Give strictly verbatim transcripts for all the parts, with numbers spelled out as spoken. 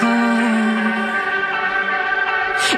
Oh.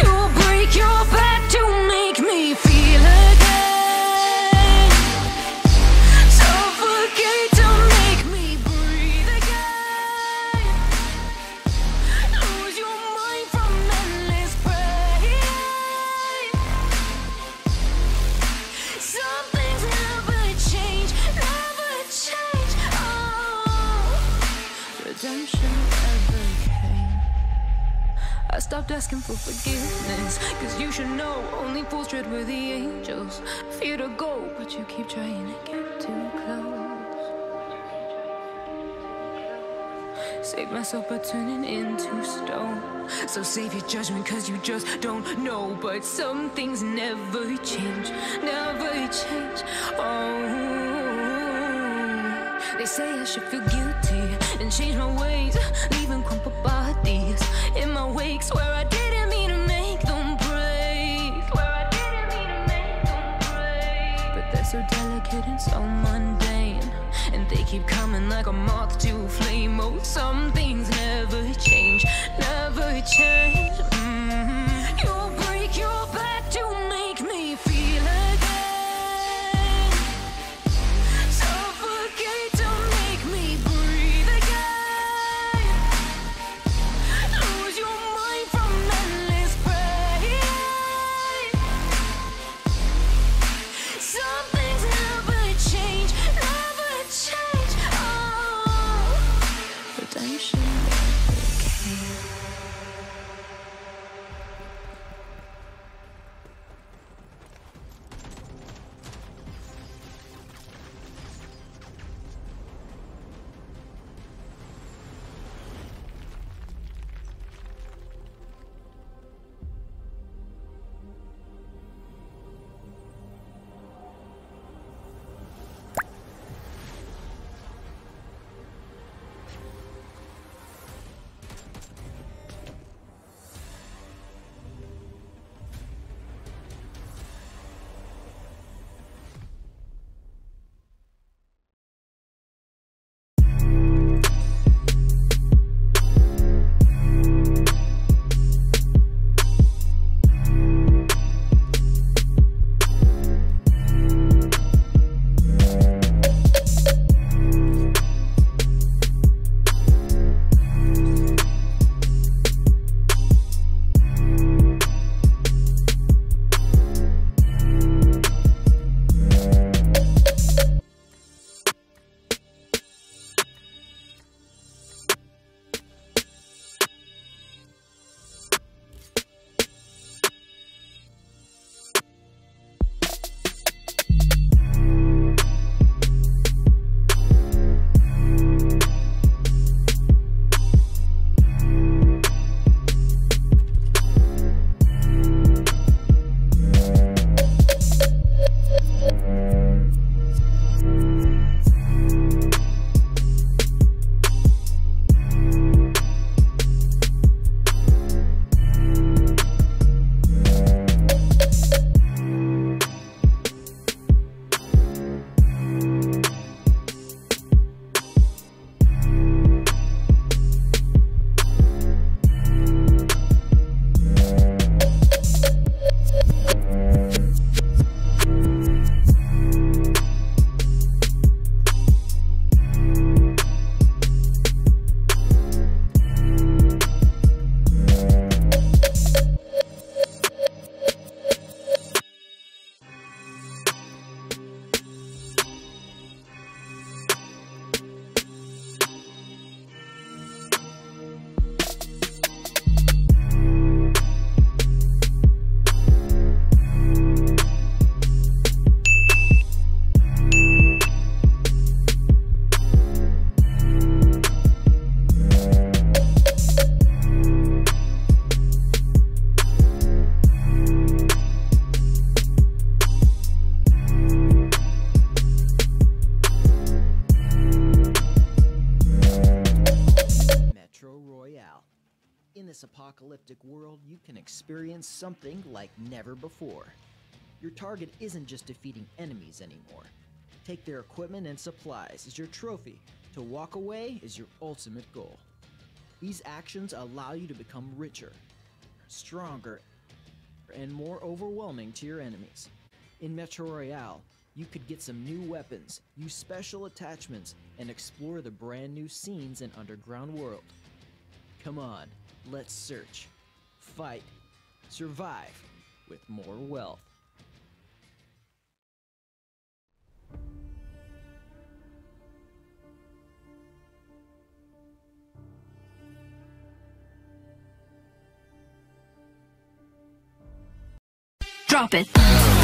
you break your back to make me feel again. I stopped asking for forgiveness, cause you should know only fools tread with the angels. Fear to go, but you keep trying to get too close. Save myself by turning into stone, so save your judgment cause you just don't know. But some things never change, never change. Oh, they say I should feel guilty and change my ways, leaving crumpled bodies in my wakes where I didn't mean to make them break, where I didn't mean to make them break. But they're so delicate and so mundane, and they keep coming like a moth to a flame. Oh, some things never change, never change. Mm-hmm. You break your back to make me feel again, suffocate to make me breathe. post-apocalyptic world, you can experience something like never before. Your target isn't just defeating enemies anymore. Take their equipment and supplies as your trophy. To walk away is your ultimate goal. These actions allow you to become richer, stronger, and more overwhelming to your enemies. In Metro Royale, you could get some new weapons, use special attachments, and explore the brand new scenes and underground world. Come on, let's search, fight, survive with more wealth. Drop it.